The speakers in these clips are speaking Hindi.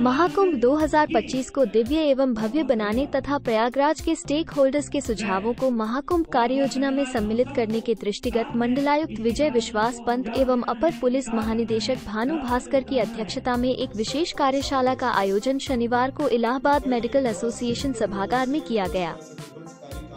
महाकुंभ 2025 को दिव्य एवं भव्य बनाने तथा प्रयागराज के स्टेक होल्डर्स के सुझावों को महाकुंभ कार्ययोजना में सम्मिलित करने के दृष्टिगत मंडलायुक्त विजय विश्वास पंत एवं अपर पुलिस महानिदेशक भानु भास्कर की अध्यक्षता में एक विशेष कार्यशाला का आयोजन शनिवार को इलाहाबाद मेडिकल एसोसिएशन सभागार में किया गया।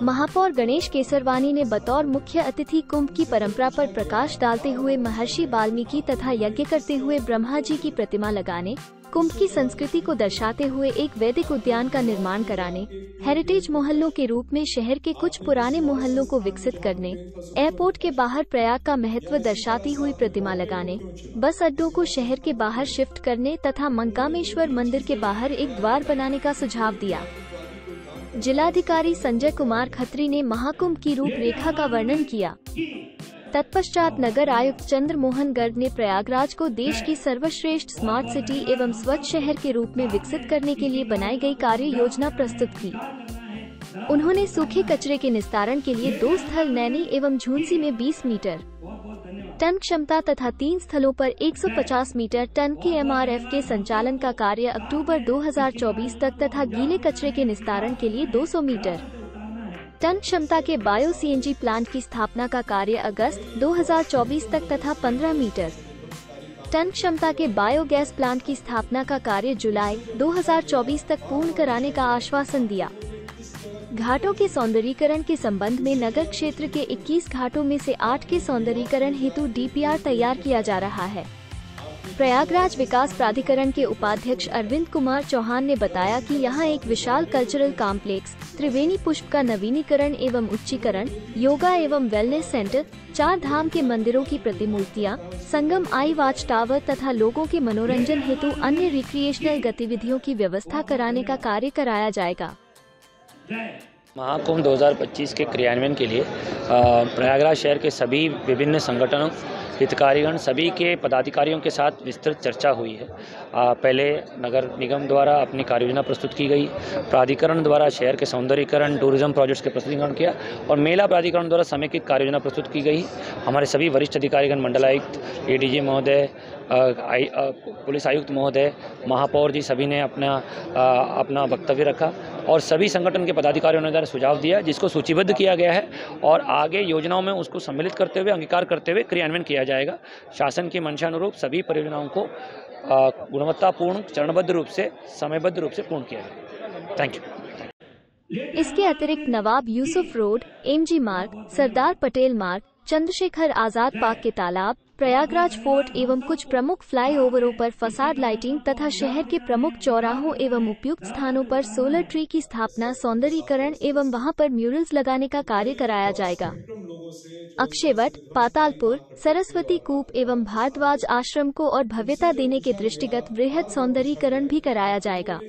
महापौर गणेश केसरवानी ने बतौर मुख्य अतिथि कुंभ की परंपरा पर प्रकाश डालते हुए महर्षि वाल्मीकि तथा यज्ञ करते हुए ब्रह्मा जी की प्रतिमा लगाने, कुंभ की संस्कृति को दर्शाते हुए एक वैदिक उद्यान का निर्माण कराने, हेरिटेज मोहल्लों के रूप में शहर के कुछ पुराने मोहल्लों को विकसित करने, एयरपोर्ट के बाहर प्रयाग का महत्व दर्शाती हुई प्रतिमा लगाने, बस अड्डों को शहर के बाहर शिफ्ट करने तथा मंकामेश्वर मंदिर के बाहर एक द्वार बनाने का सुझाव दिया। जिलाधिकारी संजय कुमार खत्री ने महाकुंभ की रूपरेखा का वर्णन किया। तत्पश्चात नगर आयुक्त चंद्र मोहन गर्ग ने प्रयागराज को देश की सर्वश्रेष्ठ स्मार्ट सिटी एवं स्वच्छ शहर के रूप में विकसित करने के लिए बनाई गई कार्य योजना प्रस्तुत की। उन्होंने सूखे कचरे के निस्तारण के लिए 2 स्थल नैनी एवं झुंसी में 20 मीटर टन क्षमता तथा 3 स्थलों पर 150 मीटर टन के MRF के संचालन का कार्य अक्टूबर 2024 तक तथा गीले कचरे के निस्तारण के लिए 200 मीटर टन क्षमता के बायो CNG प्लांट की स्थापना का कार्य अगस्त 2024 तक तथा 15 मीटर टन क्षमता के बायोगैस प्लांट की स्थापना का कार्य जुलाई 2024 तक पूर्ण कराने का आश्वासन दिया। घाटों के सौंदर्यीकरण के संबंध में नगर क्षेत्र के 21 घाटों में से 8 के सौंदर्यीकरण हेतु DPR तैयार किया जा रहा है। प्रयागराज विकास प्राधिकरण के उपाध्यक्ष अरविंद कुमार चौहान ने बताया कि यहां एक विशाल कल्चरल कॉम्प्लेक्स, त्रिवेणी पुष्प का नवीनीकरण एवं उच्चीकरण, योगा एवं वेलनेस सेंटर, 4 धाम के मंदिरों की प्रतिमूर्तियां, संगम आई वॉच टावर तथा लोगों के मनोरंजन हेतु अन्य रिक्रिएशनल गतिविधियों की व्यवस्था कराने का कार्य कराया जाएगा। महाकुंभ 2025 के क्रियान्वयन के लिए प्रयागराज शहर के सभी विभिन्न संगठनों, हितकारीगण, सभी के पदाधिकारियों के साथ विस्तृत चर्चा हुई है। पहले नगर निगम द्वारा अपनी कार्ययोजना प्रस्तुत की गई, प्राधिकरण द्वारा शहर के सौंदर्यीकरण, टूरिज्म प्रोजेक्ट्स के प्रस्तुतीकरण किया और मेला प्राधिकरण द्वारा समेकित कार्ययोजना प्रस्तुत की गई। हमारे सभी वरिष्ठ अधिकारीगण, मंडलायुक्त, ADG महोदय, पुलिस आयुक्त महोदय, महापौर जी, सभी ने अपना वक्तव्य रखा और सभी संगठन के पदाधिकारियों ने द्वारा सुझाव दिया, जिसको सूचीबद्ध किया गया है और आगे योजनाओं में उसको सम्मिलित करते हुए, अंगीकार करते हुए क्रियान्वयन किया जाएगा। शासन की मंशानुरूप सभी परियोजनाओं को गुणवत्तापूर्ण, चरणबद्ध रूप से, समयबद्ध रूप से पूर्ण किया जाएगा। Thank you. इसके अतिरिक्त नवाब यूसुफ रोड, MG मार्ग, सरदार पटेल मार्ग, चंद्रशेखर आजाद पार्क के तालाब, प्रयागराज फोर्ट एवं कुछ प्रमुख फ्लाईओवरों पर फसाद लाइटिंग तथा शहर के प्रमुख चौराहों एवं उपयुक्त स्थानों पर सोलर ट्री की स्थापना, सौंदर्यीकरण एवं वहां पर म्यूरल्स लगाने का कार्य कराया जाएगा। अक्षयवट, पातालपुर, सरस्वती कूप एवं भारद्वाज आश्रम को और भव्यता देने के दृष्टिगत वृहद सौंदर्यीकरण भी कराया जाएगा।